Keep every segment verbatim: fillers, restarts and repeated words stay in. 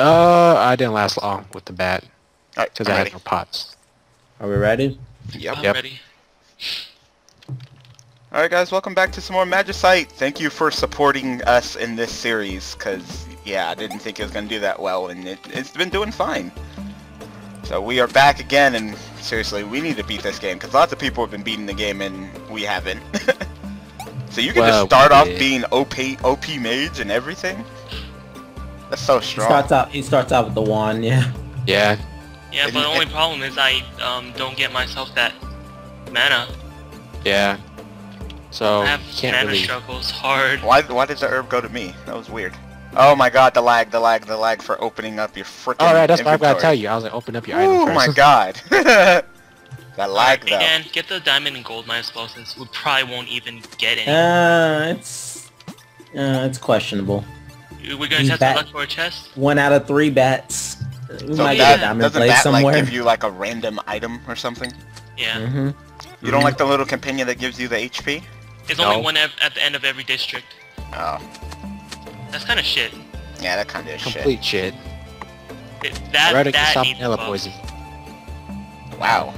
Uh, I didn't last long with the bat because I had no pots. Are we ready? Yep. I'm yep. ready. All right, guys, welcome back to some more Magicite. Thank you for supporting us in this series because, yeah, I didn't think it was going to do that well, and it, it's been doing fine. So we are back again, and seriously, we need to beat this game because lots of people have been beating the game, and we haven't. So you can well, just start off being O P, O P mage and everything. That's so strong. He starts out, he starts out with the wand, yeah. Yeah. Yeah, but the only problem is I um, don't get myself that mana. Yeah. So I have can't mana really... struggles hard. Why? Why did the herb go to me? That was weird. Oh my God, the lag, the lag, the lag for opening up your freaking. All right, that's inventory. What I gotta tell you. I was like, open up your item first. Oh my God. That lag though. And get the diamond and gold mine as well, since we probably won't even get any. Uh, it's uh, it's questionable. We're gonna test our luck for a chest. One out of three bats. We so might yeah. get a diamond doesn't that somewhere. Like give you like a random item or something? Yeah. Mm-hmm. You mm-hmm. don't like the little companion that gives you the H P? There's no. only one at the end of every district. Oh. That's kind of shit. Yeah, that kind of shit. Complete shit. It, that Redic that needs hella poison. Wow.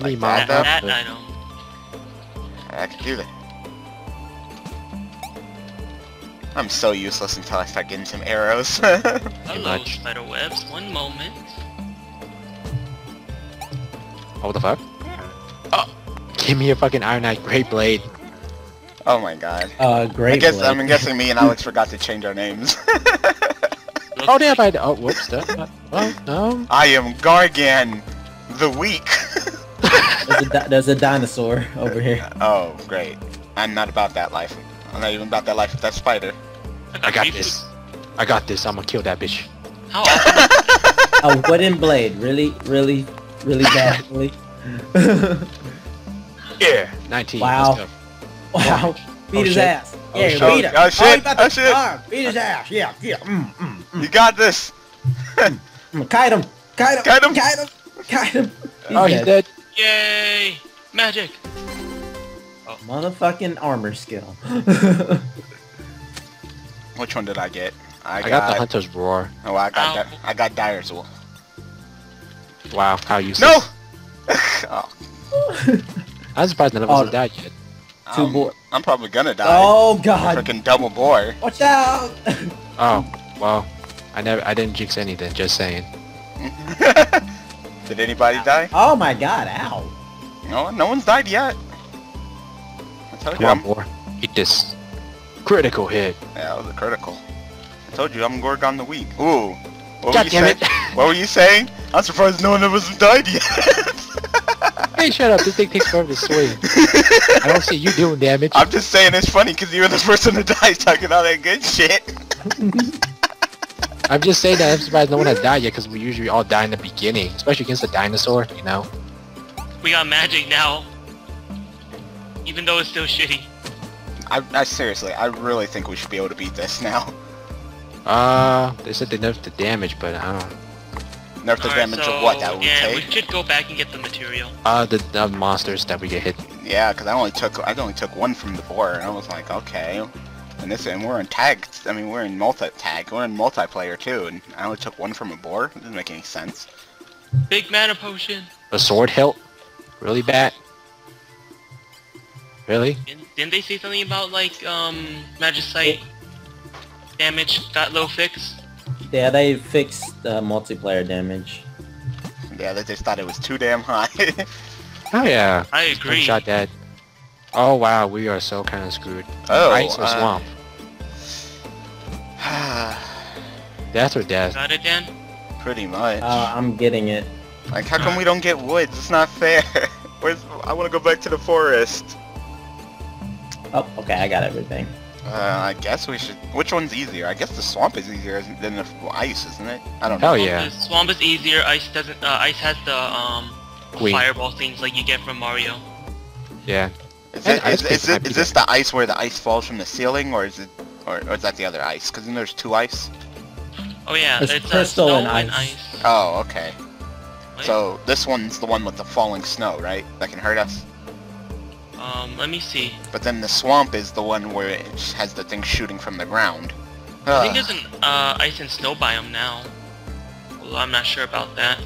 Like like that, up, that, I don't. I can do that. I'm so useless until I start getting some arrows. Hello, spider webs. One moment. Oh, what the fuck? Oh, give me a fucking Iron Knight Great Blade. Oh my God. Uh, Great I guess, Blade. I'm guessing me and Alex forgot to change our names. Oh damn! I oh whoops. That's not, well, no. I am Gargan, the weak. There's, a di there's a dinosaur over here. Oh great! I'm not about that life. I'm not even about that life with that spider. I got this. I got this. I'm gonna kill that bitch. How often? A wooden blade. Really, really, really badly. Yeah. nineteen. Wow. Wow. Beat his ass. Yeah, beat him. Oh shit. Oh shit. Beat his ass. Yeah, yeah. Mm, mm, mm. You got this. I'm gonna kite him. Kite him. Kite him. Kite him. Kite him. He's oh, he's dead. Yay! Magic. Oh. Motherfucking armor skill. Which one did I get? I, I got, got the hunter's roar. Oh, I got Ow. I got Dyer's Wolf. Wow, how useless. No. Oh. I'm surprised none of us have died yet. Two um, more. I'm probably gonna die. Oh God! Freaking double bore. Watch out! Oh well, I never I didn't jinx anything. Just saying. Did anybody ow. die? Oh my God! Ow! No, no one's died yet. One more. Eat this. Critical hit. Yeah, that was a critical. I told you, I'm Gorgon the Weak. Ooh. What God were you damn it. What were you saying? I'm surprised no one of us died yet. Hey, shut up. This thing takes forever to swing. I don't see you doing damage. I'm just saying it's funny because you were the person who died talking all that good shit. I'm just saying that I'm surprised no one has died yet because we usually all die in the beginning. Especially against a dinosaur, you know? We got magic now. Even though it's still shitty. I, I seriously, I really think we should be able to beat this now. Uh, they said they nerfed the damage, but I don't... Nerfed the damage of what that would take? We should go back and get the material. Uh, the, the monsters that we get hit. Yeah, because I only took I only took one from the board, and I was like, okay. And this, and we're in tag. I mean, we're in multi-tag. We're in multiplayer too, and I only took one from a board. It doesn't make any sense. Big mana potion. A sword hilt. Really bad. Really? Didn't they say something about, like, um, Magicite damage got low fix? Yeah, they fixed uh, multiplayer damage. Yeah, they just thought it was too damn high. Oh, yeah. I agree. Shot that. Oh, wow, we are so kind of screwed. Oh, ice or swamp? Uh... death or death? Got it, Dan? Pretty much. Uh, I'm getting it. Like, how come we don't get woods? It's not fair. Where's... I want to go back to the forest. Oh, okay, I got everything. Uh, I guess we should... Which one's easier? I guess the swamp is easier than the ice, isn't it? I don't know. Hell yeah. The swamp is easier, ice doesn't... Uh, ice has the, um... Queen. Fireball things like you get from Mario. Yeah. Is, it, is, is, is, it, is this the ice where the ice falls from the ceiling, or is it... Or, or is that the other ice? Because then there's two ice? Oh yeah, there's it's crystal and ice. and ice. Oh, okay. Wait. So, this one's the one with the falling snow, right? That can hurt us? Um, let me see. But then the swamp is the one where it has the thing shooting from the ground. Huh. I think there's an uh, ice and snow biome now. Well, I'm not sure about that.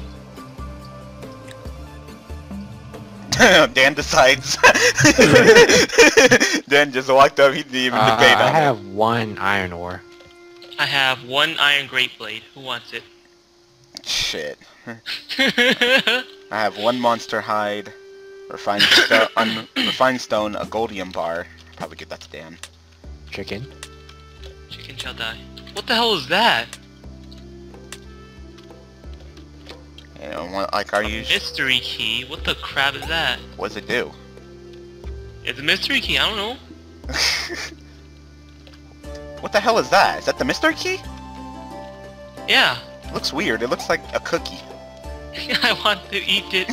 Dan decides. Dan just walked up, he didn't even uh, debate on I have it. one iron ore. I have one iron great blade. Who wants it? Shit. I have one monster hide, refined, sto un refined stone, a goldium bar. I'll probably give that to Dan. Chicken. Chicken shall die. What the hell is that? You know, like, are you mystery key? What the crap is that? What does it do? It's a mystery key. I don't know. What the hell is that? Is that the mystery key? Yeah. It looks weird. It looks like a cookie. I want to eat it.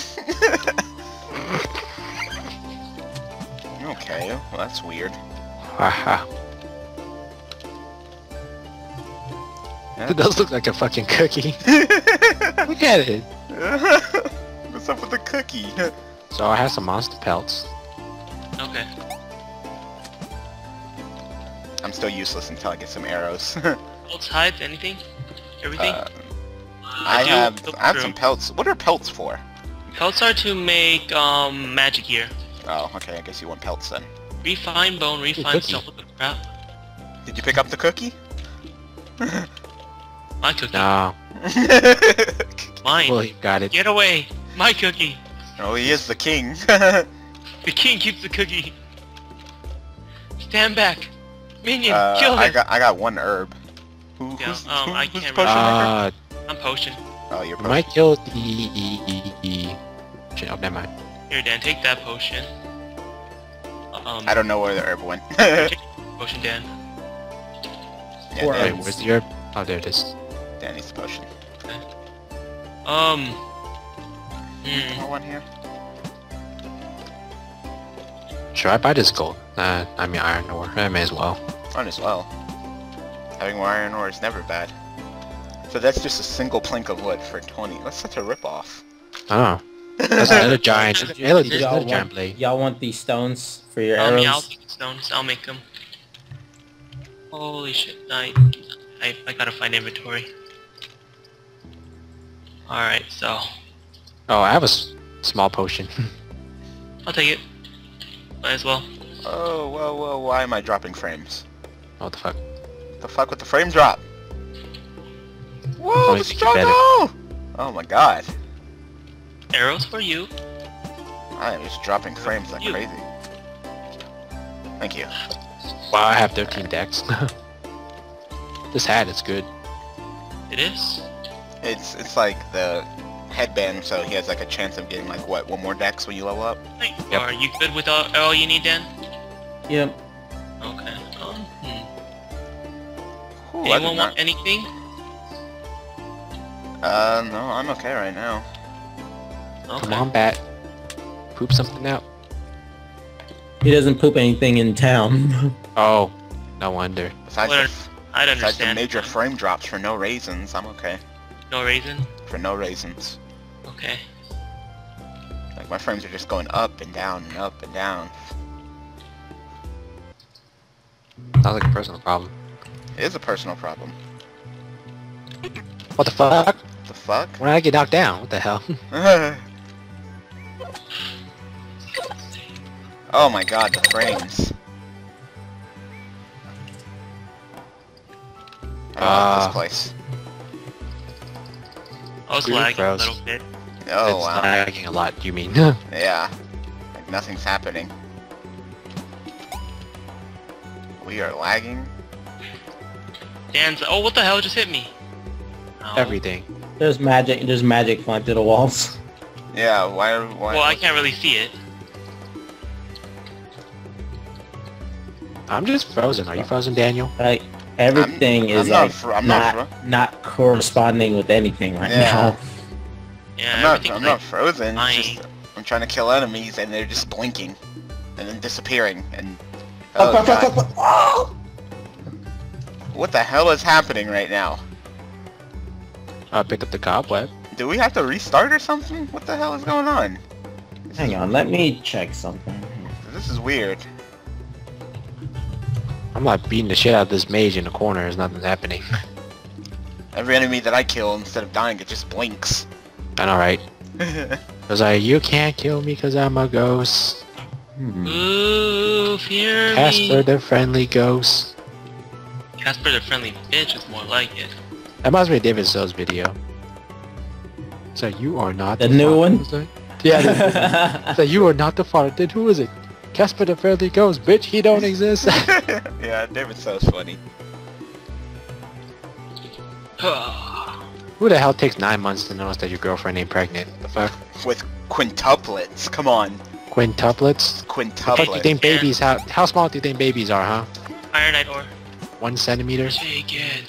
Okay. Well, that's weird. Haha. It does look like a fucking cookie. Look at it. What's up with the cookie? So I have some monster pelts. Okay. I'm still useless until I get some arrows. Pelts, hides, anything? Everything? Uh, I, I have, I have some pelts. What are pelts for? Pelts are to make um magic gear. Oh, okay. I guess you want pelts then. Refine bone, refine stone. What the crap? Did you pick up the cookie? My cookie. No. Mine. Well, you got it. Get away. My cookie. Oh, he is the king. The king keeps the cookie. Stand back. Minion, uh, kill him. I got, I got one herb. Who, yeah, who's, um, who, I who's can't potion uh, I'm potion. Oh, you're potion. You might kill the... Shit, oh, never mind. Here, Dan, take that potion. Um, I don't know where the herb went. Potion, Dan. Yeah, or, wait, where's the herb? Oh, there it is. Dan needs the potion. Okay. Um... Hmm. One here. Should I buy this gold? Uh, I mean iron ore. I may as well. Might as well. Having more iron ore is never bad. So that's just a single plank of wood for twenty. That's such a ripoff. Oh. That's another giant. Y'all want these stones for your arrows? Um, yeah, I'll take the stones. I'll make them. Holy shit. I, I, I gotta find inventory. Alright, so. Oh, I have a s small potion. I'll take it. Might as well. Oh, whoa, whoa, why am I dropping frames? What the fuck? The fuck with the frame drop? Whoa, the struggle! Oh my god. Arrows for you. I am just dropping frames like you. Crazy. Thank you. Wow, I have thirteen decks. This hat is good. It is? It's it's like the headband, so he has like a chance of getting like what, one more dex when you level up? Thank you. Yep. Are you good with all, all you need, Dan? Yep. Okay. Um, hmm. Ooh, anyone want anything? Uh, no, I'm okay right now. Okay. Come on, Bat. Poop something out. He doesn't poop anything in town. Oh, no wonder. Besides, well, the, I'd besides the major frame drops for no raisins, I'm okay. No raisin? For no raisins. Okay. Like, my frames are just going up and down and up and down. Sounds like a personal problem. It is a personal problem. What the fuck? What the fuck? When I get knocked down, what the hell? Oh my god, the frames. I uh, this place. I was lagging froze. a little bit. Oh, it's wow. lagging a lot, you mean? Yeah. Like nothing's happening. We are lagging. Dan's- oh, what the hell just hit me? Oh. Everything. There's magic. There's magic flying through the walls. Yeah. Why? Why? Well, I can't really see it. I'm just frozen. Are you frozen, Daniel? Like everything I'm, is I'm like not, I'm not, not, not corresponding with anything right yeah. now. Yeah. I'm not. I'm like not frozen. Just, I'm trying to kill enemies, and they're just blinking, and then disappearing, and. Oh, fuck, fuck, fuck, fuck, fuck. Oh! What the hell is happening right now? Uh, pick up the cobweb. Do we have to restart or something? What the hell is going on? This Hang on, let me check something. This is weird. I'm like beating the shit out of this mage in the corner. There's nothing happening. Every enemy that I kill, instead of dying, it just blinks. I know, right? Cause I, you can't kill me cause I'm a ghost. Hmm. Ooh, fear Casper me. the friendly ghost. Casper the friendly bitch is more like it. That reminds me of David So's video. So you are not the, the new father. one. Yeah. So you are not the father. Then who is it? Casper the friendly ghost, bitch. He don't exist. Yeah, David So's funny. Who the hell takes nine months to notice that your girlfriend ain't pregnant? The fuck? With quintuplets, come on. Quintuplets? Quintuplets. How do you think babies, how, how small do you think babies are, huh? Ironite ore. One centimeter? Take it.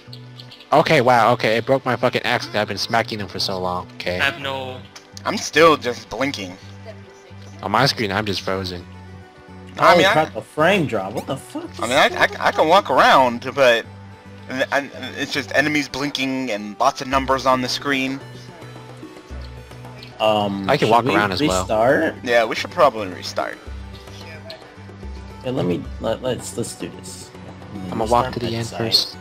Okay, wow, okay, it broke my fucking axe because I've been smacking them for so long, okay. I have no... I'm still just blinking. On my screen, I'm just frozen. Oh, I mean, I... the frame drop, what the fuck? I mean, I, I, I can walk around, but... And it's just enemies blinking and lots of numbers on the screen. Um, I can walk around as well. Restart? Yeah, we should probably restart. Yeah, let me let, let's let's do this. I'm gonna walk to the end first.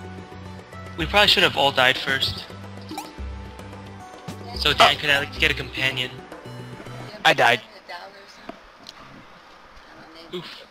We probably should have all died first, so Dan could at least get a companion. I died. Oof.